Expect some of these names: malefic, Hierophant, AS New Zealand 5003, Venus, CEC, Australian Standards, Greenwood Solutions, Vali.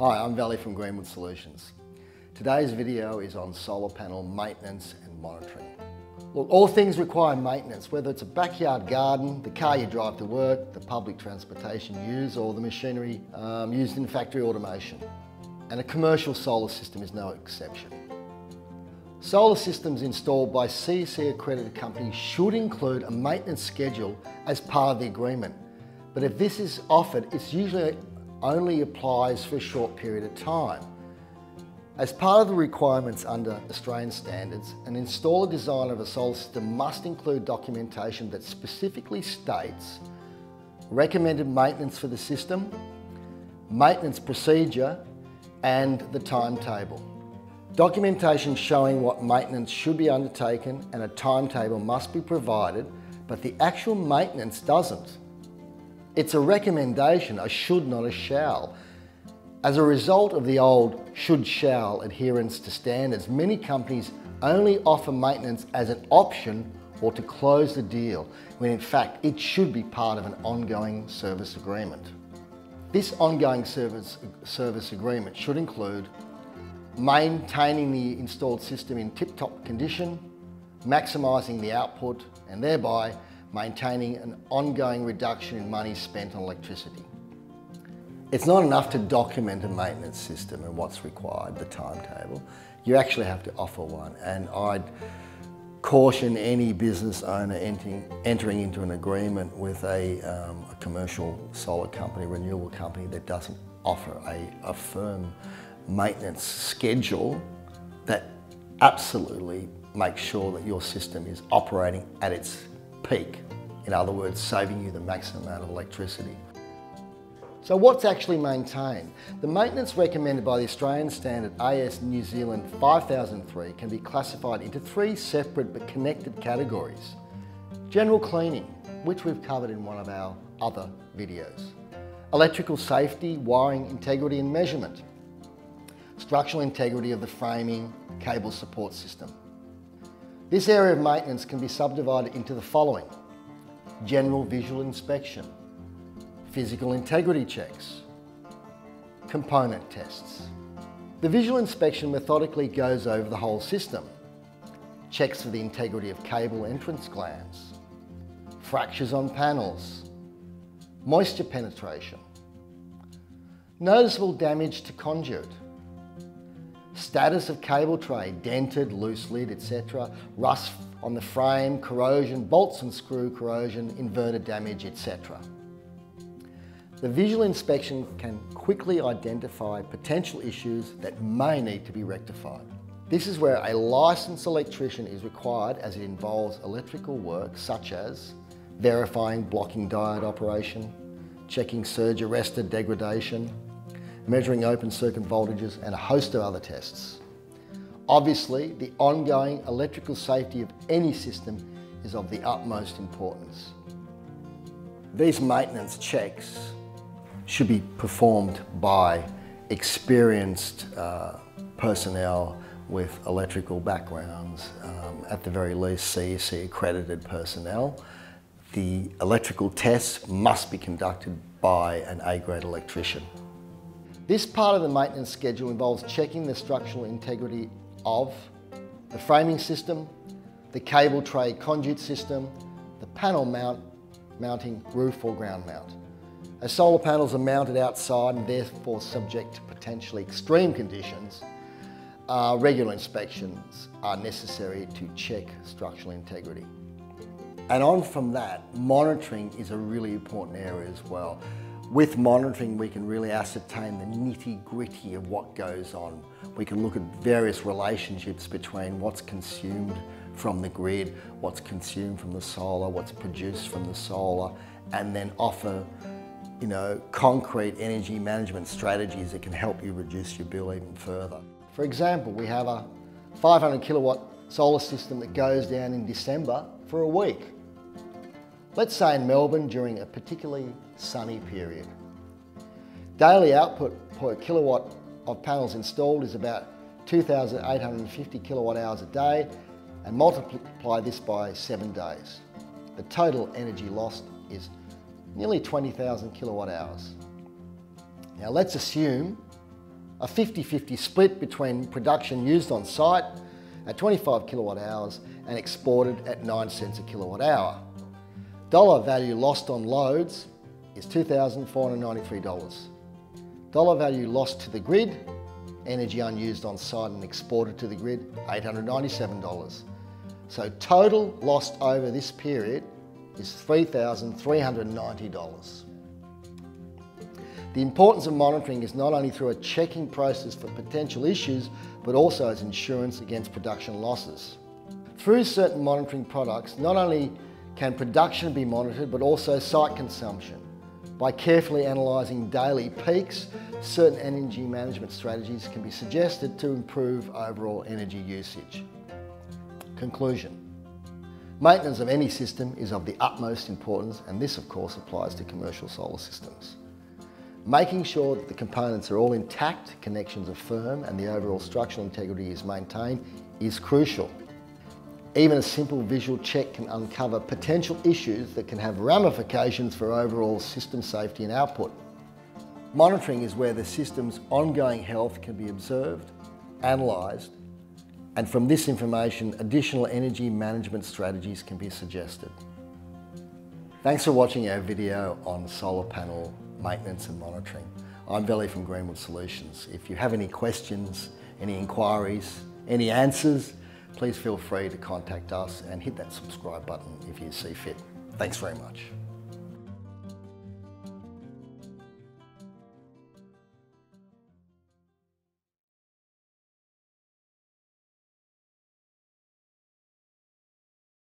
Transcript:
Hi, I'm Vali from Greenwood Solutions. Today's video is on solar panel maintenance and monitoring. Look, all things require maintenance, whether it's a backyard garden, the car you drive to work, the public transportation you use, or the machinery used in factory automation. And a commercial solar system is no exception. Solar systems installed by CEC accredited companies should include a maintenance schedule as part of the agreement. But if this is offered, it usually only applies for a short period of time. As part of the requirements under Australian Standards, an installer design of a solar system must include documentation that specifically states recommended maintenance for the system, maintenance procedure, and the timetable. Documentation showing what maintenance should be undertaken and a timetable must be provided, but the actual maintenance doesn't. It's a recommendation, a should, not a shall. As a result of the old should-shall adherence to standards, many companies only offer maintenance as an option or to close the deal, when in fact it should be part of an ongoing service agreement. This ongoing service agreement should include maintaining the installed system in tip-top condition, maximising the output, and thereby maintaining an ongoing reduction in money spent on electricity. It's not enough to document a maintenance system and what's required, the timetable. You actually have to offer one, and I'd caution any business owner entering into an agreement with a commercial solar company, renewable company, that doesn't offer a firm maintenance schedule that absolutely makes sure that your system is operating at its peak. In other words, saving you the maximum amount of electricity. So what's actually maintained? The maintenance recommended by the Australian Standard AS New Zealand 5003 can be classified into three separate but connected categories. General cleaning, which we've covered in one of our other videos. Electrical safety, wiring integrity and measurement. Structural integrity of the framing, cable support system. This area of maintenance can be subdivided into the following: general visual inspection, physical integrity checks, component tests. The visual inspection methodically goes over the whole system, checks for the integrity of cable entrance glands, fractures on panels, moisture penetration, noticeable damage to conduit, status of cable tray, dented, loose-lid, etc., rust on the frame, corrosion, bolts and screw corrosion, inverter damage, etc. The visual inspection can quickly identify potential issues that may need to be rectified. This is where a licensed electrician is required, as it involves electrical work such as verifying blocking diode operation, checking surge arrestor degradation, measuring open circuit voltages, and a host of other tests. Obviously, the ongoing electrical safety of any system is of the utmost importance. These maintenance checks should be performed by experienced personnel with electrical backgrounds, at the very least CEC accredited personnel. The electrical tests must be conducted by an A-grade electrician. This part of the maintenance schedule involves checking the structural integrity of the framing system, the cable tray conduit system, the panel mounting, roof or ground mount. As solar panels are mounted outside and therefore subject to potentially extreme conditions, regular inspections are necessary to check structural integrity. And on from that, monitoring is a really important area as well. With monitoring, we can really ascertain the nitty-gritty of what goes on. We can look at various relationships between what's consumed from the grid, what's consumed from the solar, what's produced from the solar, and then offer, you know, concrete energy management strategies that can help you reduce your bill even further. For example, we have a 500 kilowatt solar system that goes down in December for a week. Let's say in Melbourne during a particularly sunny period. Daily output per kilowatt of panels installed is about 2,850 kilowatt hours a day, and multiply this by 7 days. The total energy lost is nearly 20,000 kilowatt hours. Now let's assume a 50-50 split between production used on site at 25 kilowatt hours and exported at 9 cents a kilowatt hour. Dollar value lost on loads is $2,493. Dollar value lost to the grid, energy unused on site and exported to the grid, $897. So total lost over this period is $3,390. The importance of monitoring is not only through a checking process for potential issues, but also as insurance against production losses. Through certain monitoring products, not only can production be monitored, but also site consumption. By carefully analysing daily peaks, certain energy management strategies can be suggested to improve overall energy usage. Conclusion. Maintenance of any system is of the utmost importance, and this of course applies to commercial solar systems. Making sure that the components are all intact, connections are firm, and the overall structural integrity is maintained is crucial. Even a simple visual check can uncover potential issues that can have ramifications for overall system safety and output. Monitoring is where the system's ongoing health can be observed, analysed, and from this information, additional energy management strategies can be suggested. Thanks for watching our video on solar panel maintenance and monitoring. I'm Vali from Greenwood Solutions. If you have any questions, any inquiries, any answers, please feel free to contact us and hit that subscribe button if you see fit. Thanks very much.